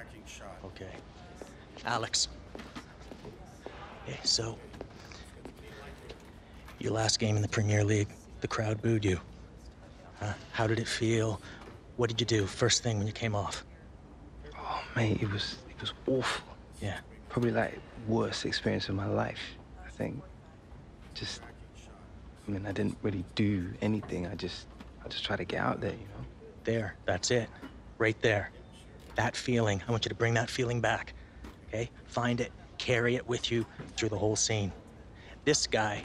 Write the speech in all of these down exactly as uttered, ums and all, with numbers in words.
attacking shot. Okay. Alex. Okay, so your last game in the Premier League, the crowd booed you. Uh, how did it feel? What did you do first thing when you came off? Oh, mate, it was it was awful. Yeah. Probably like worst experience of my life, I think. Just, I mean, I didn't really do anything. I just, I just tried to get out there, you know? There, that's it. Right there. That feeling, I want you to bring that feeling back, okay? Find it, carry it with you through the whole scene. This guy,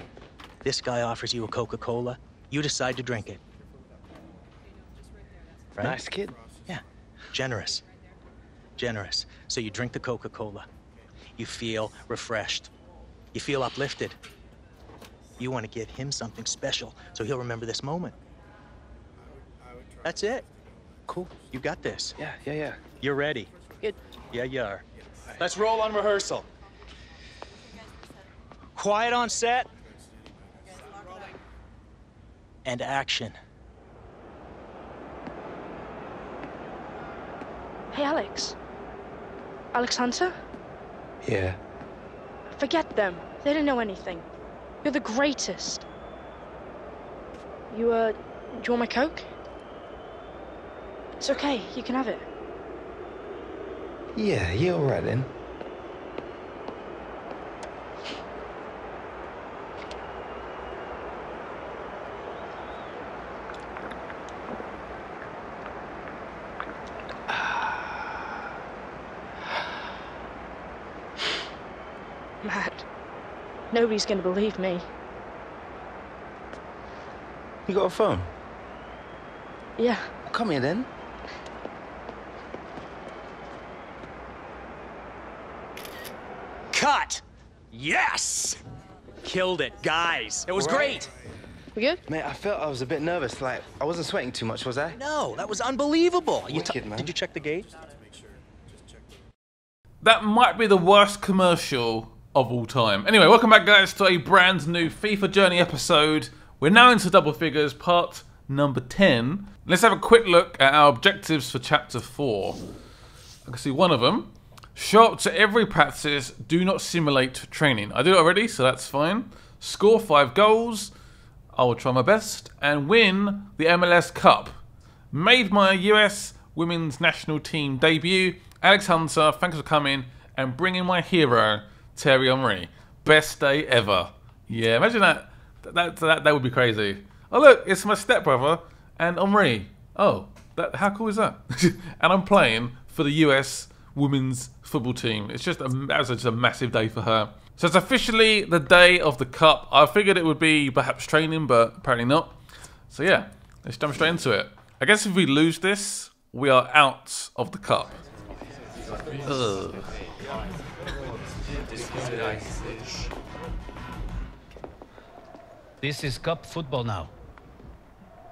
this guy offers you a Coca-Cola. You decide to drink it. Right? Nice kid. Yeah, generous, generous. So you drink the Coca-Cola. You feel refreshed. You feel uplifted. You want to give him something special so he'll remember this moment. That's it. Cool. You got this. Yeah, yeah, yeah. You're ready. Good. Yeah, you are. Let's roll on rehearsal. Quiet on set. And action. Hey, Alex. Alex Hunter? Yeah. Forget them. They didn't know anything. You're the greatest. You, uh, do you want my Coke? It's okay. You can have it. Yeah, you're all right then. Matt, nobody's gonna believe me. You got a phone? Yeah. Well, come here then. Cut! Yes! Killed it, guys. It was great. We good? Mate, I felt I was a bit nervous. Like, I wasn't sweating too much, was I? No, that was unbelievable. Wicked, you man. Did you check the gate? That might be the worst commercial of all time. Anyway, welcome back, guys, to a brand new FIFA Journey episode. We're now into double figures, part number ten. Let's have a quick look at our objectives for chapter four. I can see one of them. Show up to every practice, do not simulate training. I do it already, so that's fine. Score five goals, I will try my best, and win the M L S Cup. Made my U S women's national team debut. Alex Hunter, thanks for coming, and bringing my hero, Terry Omri. Best day ever. Yeah, imagine that. That, that. that would be crazy. Oh, look, it's my stepbrother and Omri. Oh, that, how cool is that? And I'm playing for the U S women's football team. It's just a, that was just a massive day for her. So it's officially the day of the cup. I figured it would be perhaps training, but apparently not. So yeah, let's jump straight into it. I guess if we lose this, we are out of the cup. Ugh. This is cup football now.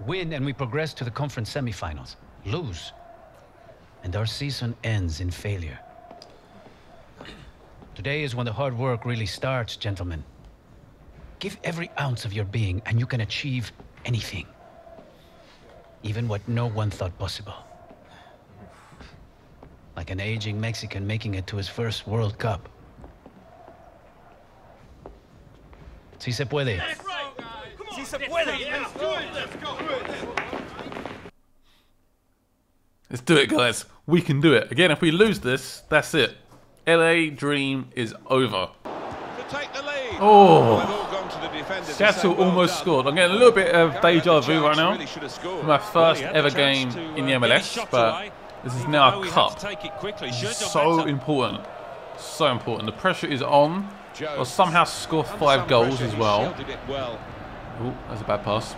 Win and we progress to the conference semi-finals. Lose and our season ends in failure. Today is when the hard work really starts, gentlemen. Give every ounce of your being and you can achieve anything, even what no one thought possible. Like an aging Mexican making it to his first World Cup. Si se puede. Si se puede. Let's do it. Let's go. Let's do it, guys. We can do it. Again, if we lose this, that's it. L A Dream is over. Oh, Seattle almost scored. I'm getting a little bit of deja vu right now. My first ever game in the M L S, but this is now a cup. So important. So important. The pressure is on. I'll somehow score five goals as well. Oh, that's a bad pass.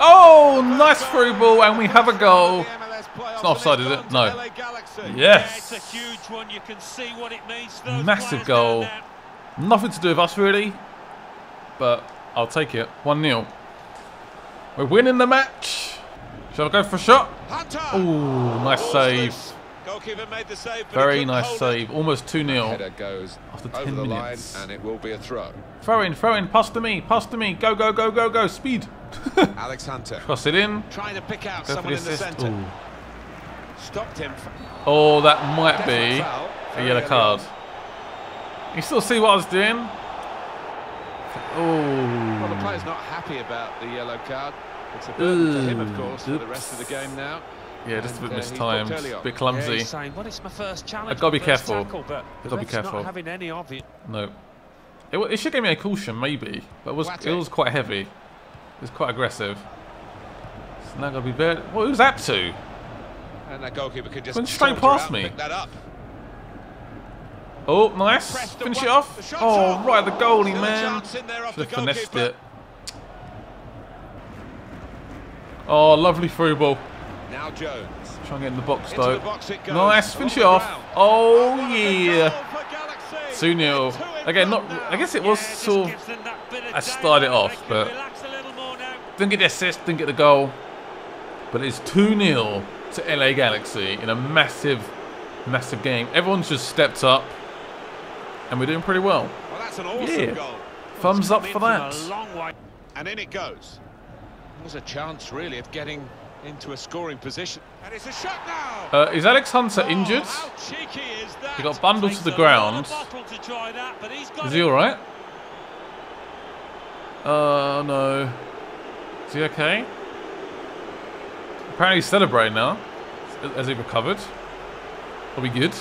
Oh, nice through ball, and we have a goal. It's not offside, is it? No. Yes. Massive goal. Nothing to do with us, really. But I'll take it. one nil. We're winning the match. Shall I go for a shot? Oh, nice save. Very nice save. Almost two nil after ten minutes. Throw in, throw in. Pass to me. Pass to me. Go, go, go, go, go. Speed. Alex Hunter. Cross it in. Trying to pick out someone in the centre. Stopped him. Oh, that might be a yellow card. You still see what I was doing? Oh. Well, the player's not happy about the yellow card. It's a burden to him, of course, for the rest of the game now. Yeah, just a bit mistimed, a bit clumsy. I've got to be careful. I've got to be careful. No. It, it should give me a caution, maybe. But it was, it was quite heavy. It was quite aggressive. So now I've got to be very... What was that to? And that goalkeeper could just went straight past me. Oh, nice. Finish it off. Oh, right, the goalie, man. Should have finessed it. Oh, lovely through ball. Now Jones. Try and get in the box though. The box nice, finish it off. Oh, oh yeah. two nil. Again, not I guess it was yeah, sort of I started it off, but didn't get the assist, didn't get the goal. But it's two nil to L A Galaxy in a massive, massive game. Everyone's just stepped up and we're doing pretty well. Well, that's an awesome yeah. goal. Thumbs up for that. And in it goes. There's a chance really of getting into a scoring position. And it's a shot now. Uh, is Alex Hunter injured? Oh, is he got bundled to the ground. To try that, but he's got is he alright? Oh uh, no. Is he okay? Apparently he's celebrating now. Has he recovered? Probably good.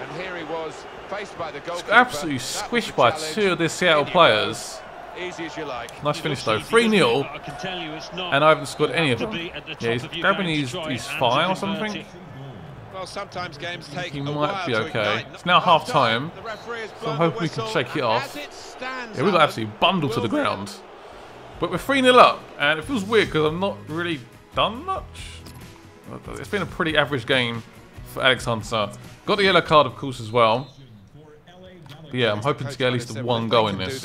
And here he was, faced by the goalkeeper. Absolutely squished by two of the Seattle players. Easy as you like. Nice finish though. three nil. And I haven't scored any of them. Yeah, he's grabbing his, his fine or something. Well, sometimes games take he might be okay. It's now half time. So I'm hoping we can shake it off. Yeah, we got absolutely bundled to the ground. But we're three nil up. And it feels weird because I'm not really done much. It's been a pretty average game for Alex Hunter. Got the yellow card, of course, as well. But yeah, I'm hoping to get at least one goal in this.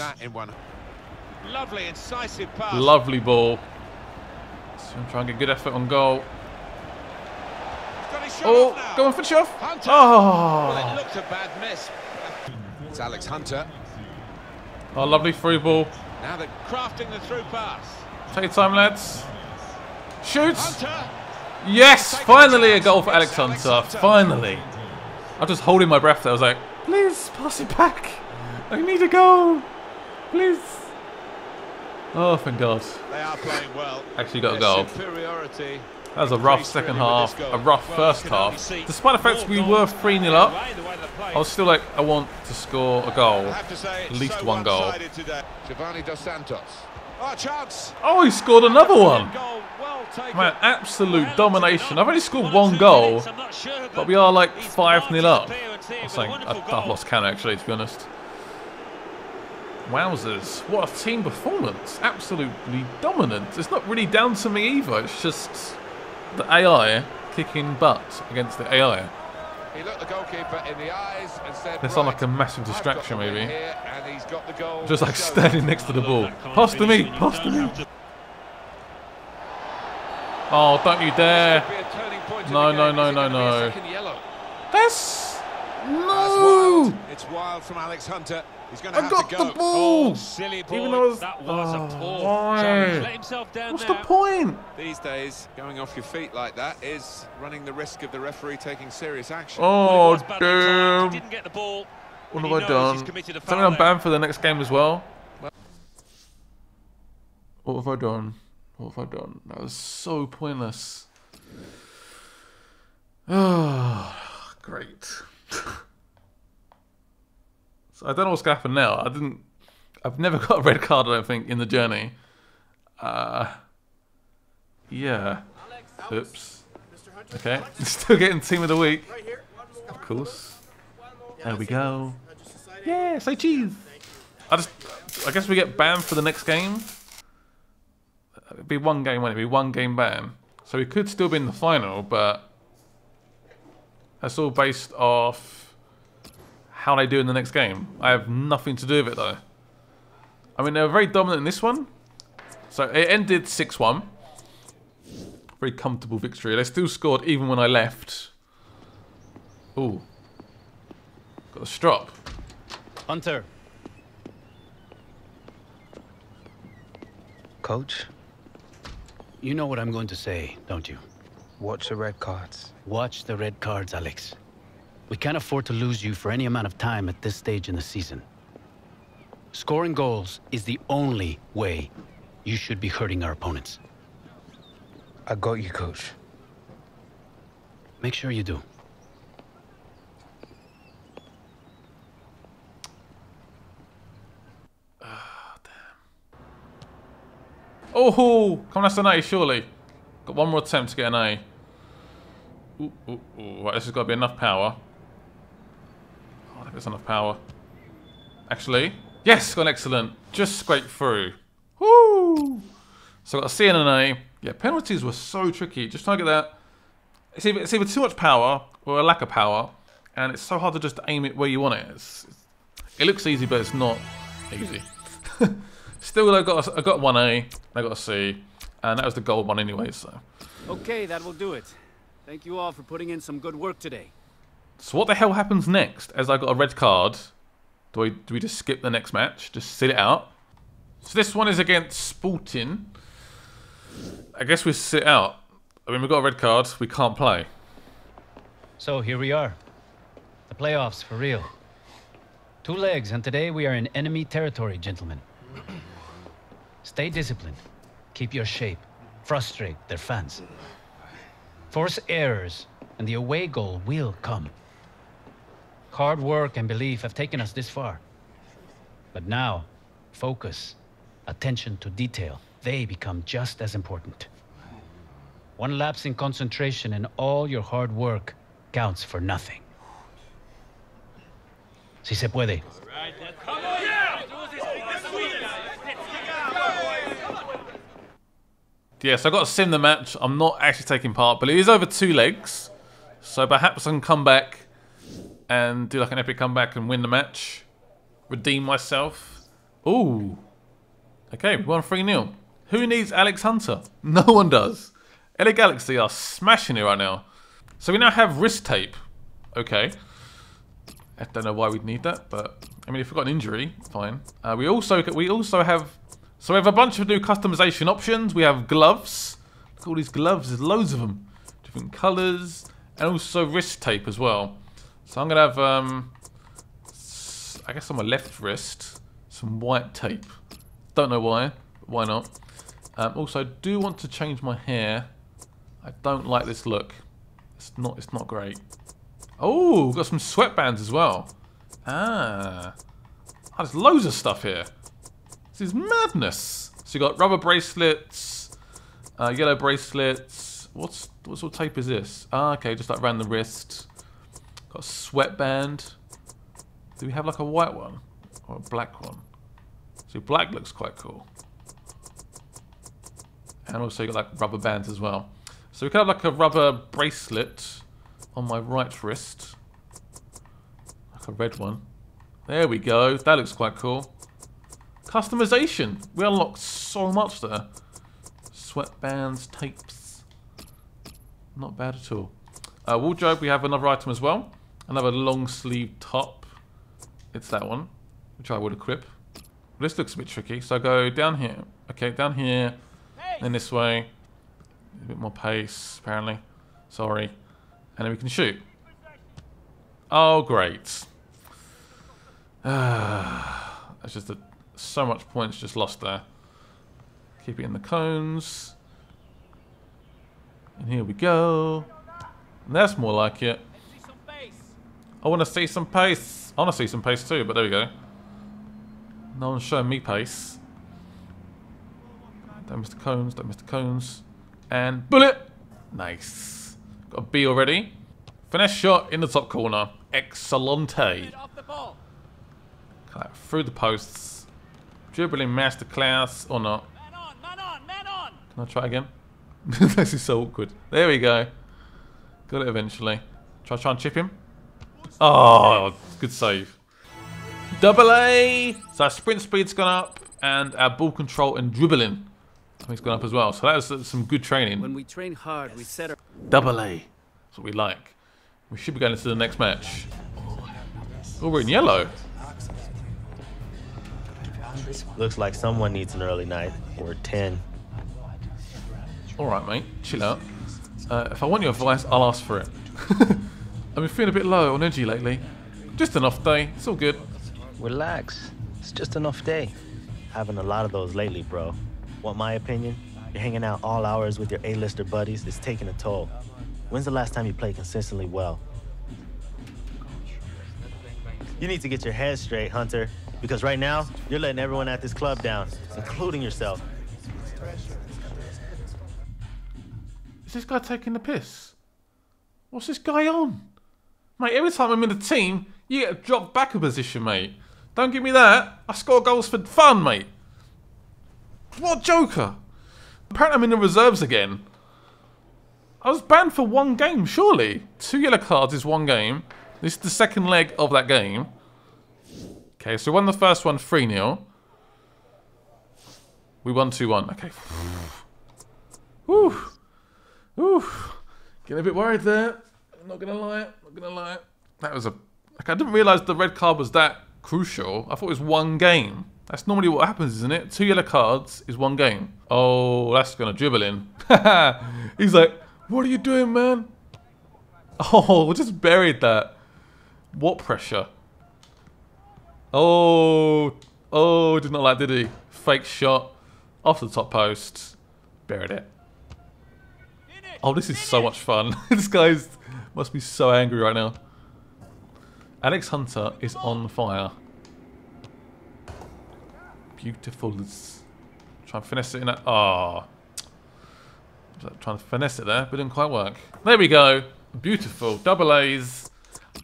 Lovely, incisive pass. Lovely ball. So I'm trying to get good effort on goal. Oh, go on for the shot. Oh. Well, it looked a bad miss. It's Alex Hunter. Oh, lovely through ball. Now they're crafting the through pass. Take your time, lads. Shoots. Yes, finally a goal for Alex Hunter. Finally. I was just holding my breath there. I was like, please pass it back. I need a goal. Please. Oh, thank God. They are playing well. Actually got a goal. That was a rough second half, a rough first half. Despite the fact we were three nil up, I was still like, I want to score a goal. At least one goal. Giovanni dos Santos. Oh, he scored another one. Man, absolute domination. I've only scored one goal, but we are like five nil up. I was saying, I, I lost count actually, to be honest. Wowzers, what a team performance. Absolutely dominant. It's not really down to me either. It's just the A I kicking butt against the A I. He looked the goalkeeper in the eyes and said, that's not like a massive distraction maybe. Here, and he's got the goal just like standing next to the ball. Pass to me, pass to me. Oh, don't you dare. No, no, no, no, no. That's... No! It's wild from Alex Hunter. He's going to have to go. I got the ball! Oh, silly boy. Even though I was, that was oh, a poor why? What's now. The point? These days, going off your feet like that is running the risk of the referee taking serious action. Oh, damn. Didn't get the ball. What have I done? Something I'm banned for the next game as well. What have I done? What have I done? That was so pointless. Ah, oh, great. So I don't know what's going to happen now. I didn't. I've never got a red card, I don't think, in the journey. Uh, yeah. Oops. Okay. Still getting team of the week. Of course. There we go. Yeah, say cheese. I just. I guess we get banned for the next game. It'd be one game, wouldn't it? It'd be one game ban. So we could still be in the final, but. That's all based off how they do in the next game. I have nothing to do with it though. I mean, they were very dominant in this one. So it ended six one. Very comfortable victory. They still scored even when I left. Ooh. Got a strop. Hunter. Coach? You know what I'm going to say, don't you? Watch the red cards. Watch the red cards, Alex. We can't afford to lose you for any amount of time at this stage in the season. Scoring goals is the only way you should be hurting our opponents. I got you, coach. Make sure you do. Oh, damn. Oh, come on, that's an A, surely. Got one more attempt to get an A. Ooh, ooh, ooh. Right, this has got to be enough power. Oh, I don't think there's enough power. Actually, yes, got an excellent. Just scraped through. Woo! So I got a C and an A. Yeah, penalties were so tricky. Just trying to get that. It's either, it's either too much power or a lack of power, and it's so hard to just aim it where you want it. It's, it looks easy, but it's not easy. Still, I got a, I got one A, I got a C, and that was the gold one anyway. So. Okay, that will do it. Thank you all for putting in some good work today. So what the hell happens next? As I got a red card, do we do we just skip the next match? Just sit it out. So this one is against Sporting. I guess we sit out. I mean, we've got a red card. We can't play. So here we are. The playoffs, for real. Two legs, and today we are in enemy territory, gentlemen. Stay disciplined. Keep your shape. Frustrate their fans. Force errors, and the away goal will come. Hard work and belief have taken us this far. But now, focus, attention to detail. They become just as important. One lapse in concentration and all your hard work counts for nothing. Si se puede. Yeah, so I've got to sim the match. I'm not actually taking part, but it is over two legs. So perhaps I can come back and do like an epic comeback and win the match. Redeem myself. Ooh. Okay, we won three nil. Who needs Alex Hunter? No one does. L A Galaxy are smashing it right now. So we now have wrist tape. Okay. I don't know why we'd need that, but I mean, if we've got an injury, it's fine. Uh, we also we also have... So we have a bunch of new customization options. We have gloves. Look at all these gloves. There's loads of them. Different colours. And also wrist tape as well. So I'm going to have, um, I guess on my left wrist, some white tape. Don't know why. But why not? Um, also, I do want to change my hair. I don't like this look. It's not. It's not great. Oh, got some sweatbands as well. Ah, oh, there's loads of stuff here. This is madness. So you got rubber bracelets, uh, yellow bracelets. What's what sort of tape is this? Ah, okay, just like around the wrist. Got a sweatband. Do we have like a white one or a black one? So black looks quite cool. And also you got like rubber bands as well. So we could have like a rubber bracelet on my right wrist. Like a red one. There we go. That looks quite cool. Customization. We unlocked so much there. Sweatbands, tapes. Not bad at all. Uh, wardrobe, we have another item as well. Another long sleeve top. It's that one, which I would equip. This looks a bit tricky, so I go down here. Okay, down here. Then this way, a bit more pace, apparently. Sorry. And then we can shoot. Oh, great. Ah, that's just a, so much points just lost there. Keep it in the cones. And here we go. And that's more like it. I want to see some pace. I want to see some pace too, but there we go. No one's showing me pace. Don't miss the cones, don't miss the cones. And bullet! Nice. Got a B already. Finesse shot in the top corner. Excellente. Cut through the posts. Dribbling masterclass or not. Man on, man on, man on. Can I try again? This is so awkward. There we go. Got it eventually. Try, try and chip him. Oh, good save. Double A. So our sprint speed's gone up and our ball control and dribbling. I think it's gone up as well. So that was some good training. When we train hard, we set our double A. That's what we like. We should be going into the next match. Oh, we're in yellow. Looks like someone needs an early night or ten. alright mate, chill out. Uh, if I want your advice, I'll ask for it. I've been feeling a bit low on energy lately. Just an off day, it's all good. Relax, it's just an off day. Having a lot of those lately, bro. Want my opinion? You're hanging out all hours with your A-lister buddies, it's taking a toll. When's the last time you played consistently well? You need to get your head straight, Hunter, because right now, you're letting everyone at this club down, including yourself. Is this guy taking the piss? What's this guy on? Mate, every time I'm in the team, you get dropped back a position, mate. Don't give me that. I score goals for fun, mate. What a joker. Apparently I'm in the reserves again. I was banned for one game, surely. Two yellow cards is one game. This is the second leg of that game. Okay, so we won the first one three nil. We won two one. Okay. Whew. Whew. Getting a bit worried there. I'm not going to lie. I'm not going to lie. That was a... Like, I didn't realise the red card was that crucial. I thought it was one game. That's normally what happens, isn't it? Two yellow cards is one game. Oh, that's going to dribble in. He's like, what are you doing, man? Oh, we just buried that. What pressure? Oh, oh, did not like, did he? Fake shot off the top post, buried it. Oh, this is so much fun. This guy must be so angry right now. Alex Hunter is on fire. Beautiful. Try and finesse it in that. Ah, oh. Trying to finesse it there, but didn't quite work. There we go. Beautiful. Double A's.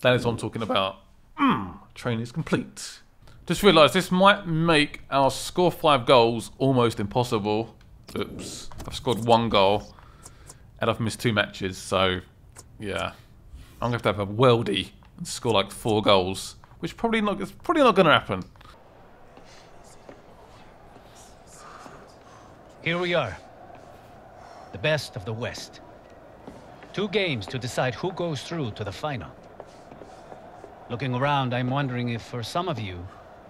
That is what I'm talking about. Mm, training is complete. Just realised this might make our score five goals almost impossible. Oops. I've scored one goal and I've missed two matches, so yeah. I'm going to have to have a weldy and score like four goals, which probably not, it's probably not going to happen. Here we are. The best of the West. Two games to decide who goes through to the final. Looking around, I'm wondering if for some of you,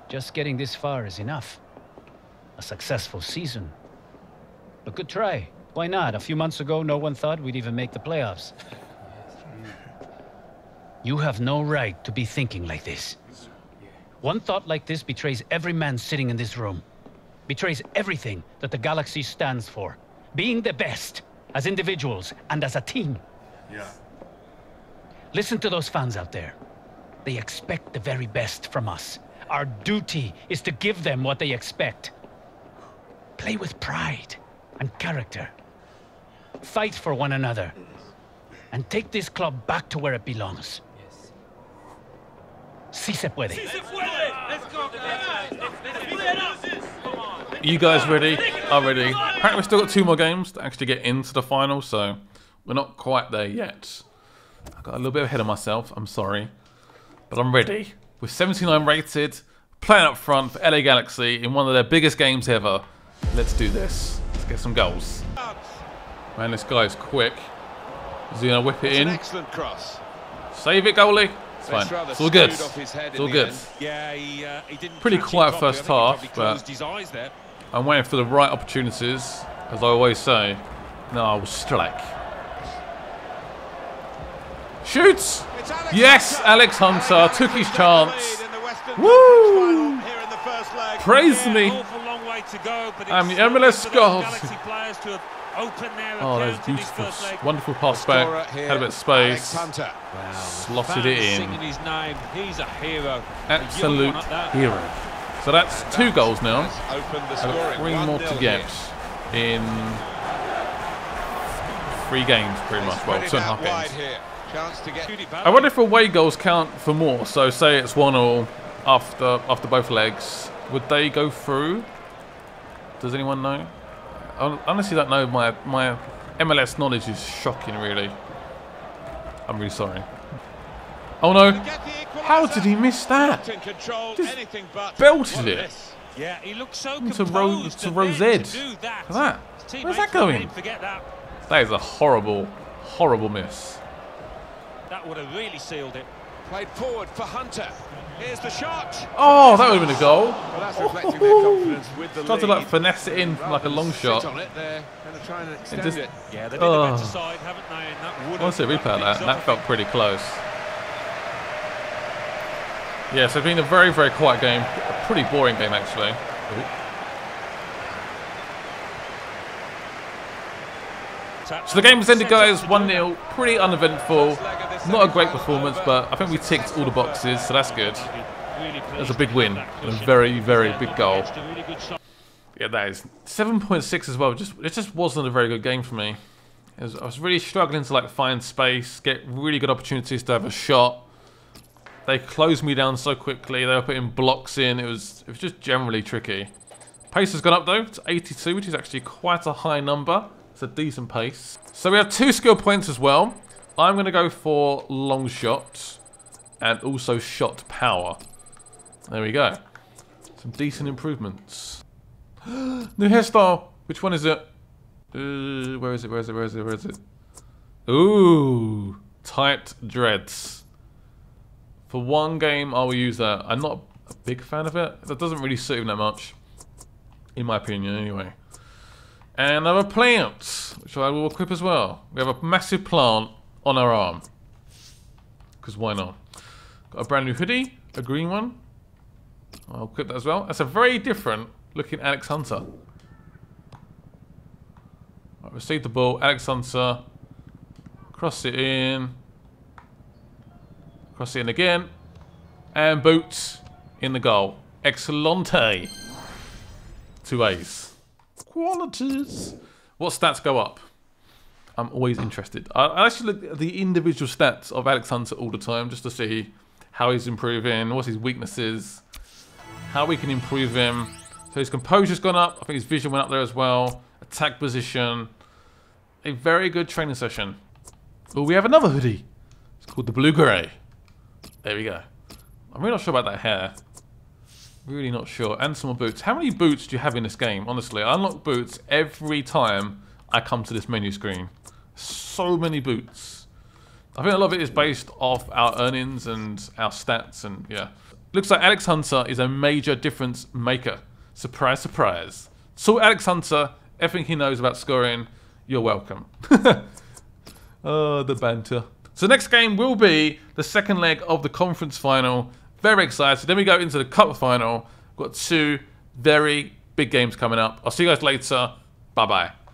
just getting this far is enough. A successful season. A good try. Why not? A few months ago, no one thought we'd even make the playoffs. You have no right to be thinking like this. One thought like this betrays every man sitting in this room. Betrays everything that the Galaxy stands for. Being the best, as individuals and as a team. Yeah. Listen to those fans out there. They expect the very best from us. Our duty is to give them what they expect. Play with pride and character. Fight for one another. And take this club back to where it belongs. Yes. Si se puede. You guys ready? I'm ready. Apparently we've still got two more games to actually get into the final, so we're not quite there yet. I got a little bit ahead of myself, I'm sorry. But I'm ready. We're seventy-nine rated, playing up front for L A Galaxy in one of their biggest games ever. Let's do this. Let's get some goals. Man, this guy's quick. Is he going to whip it in? Excellent cross. Save it, goalie. It's fine. It's all good. It's all good. Yeah, he, uh, he didn't pretty quiet first half, but I'm waiting for the right opportunities, as I always say. No, I will strike. Shoots! Yes, Alex Hunter took his chance. Woo! Praise me. I'm the M L S Cup. Oh, that's beautiful. Wonderful pass back. Had a bit of space. Slotted it in. Absolute hero. So that's two goals now. And three more to get in three games, pretty much. Well, two and a half games. I wonder if away goals count for more. So say it's one all after after both legs, would they go through? Does anyone know? I honestly don't know. My my M L S knowledge is shocking, really. I'm really sorry. Oh no! How did he miss that? Just belted it. Yeah, he looks so to Rose to Rose Ed. Look at that. Where's that going? That is a horrible, horrible miss. That would have really sealed it. Played forward for Hunter. Here's the shot. Oh, that would have been a goal. Well, that's reflecting their confidence with the lead. To like finesse it in from like a long shot. On it, they're going to try and extend it. Just, it. Yeah, they did oh. the better side, haven't they? And that would. Once they replay that, that felt pretty close. Yeah, so it's been a very, very quiet game. A pretty boring game, actually. Ooh. So the game has ended, guys. one nil. Pretty uneventful. Not a great performance, but I think we ticked all the boxes, so that's good. That's a big win and a very, very big goal. Yeah, that is seven point six as well. Just it just wasn't a very good game for me. It was, I was really struggling to like find space, get really good opportunities to have a shot. They closed me down so quickly. They were putting blocks in. It was it was just generally tricky. Pace has gone up though to eighty-two, which is actually quite a high number. It's a decent pace. So we have two skill points as well. I'm going to go for long shots and also shot power. There we go. Some decent improvements. New hairstyle. Which one is it? Uh, where is it? Where is it? Where is it? Where is it? Ooh. Tight dreads. For one game, I will use that. I'm not a big fan of it. That doesn't really suit him that much. In my opinion, anyway. And I have a plant, which I will equip as well. We have a massive plant on our arm, because why not? Got a brand new hoodie, a green one. I'll equip that as well. That's a very different looking Alex Hunter. Right, receive the ball, Alex Hunter. Cross it in. Cross it in again. And boots in the goal. Excellente. Two A's. Qualities. What stats go up? I'm always interested. I actually look at the individual stats of Alex Hunter all the time just to see how he's improving, what's his weaknesses, how we can improve him. So his composure's gone up. I think his vision went up there as well. Attack position. A very good training session. Oh, we have another hoodie. It's called the Blue Grey. There we go. I'm really not sure about that hair. Really not sure. And some more boots. How many boots do you have in this game? Honestly, I unlock boots every time I come to this menu screen. So many boots. I think a lot of it is based off our earnings and our stats and yeah. Looks like Alex Hunter is a major difference maker. Surprise, surprise. So Alex Hunter, everything he knows about scoring, you're welcome. Oh, the banter. So next game will be the second leg of the conference final. Very excited. Then we go into the cup final. We've got two very big games coming up. I'll see you guys later. Bye-bye.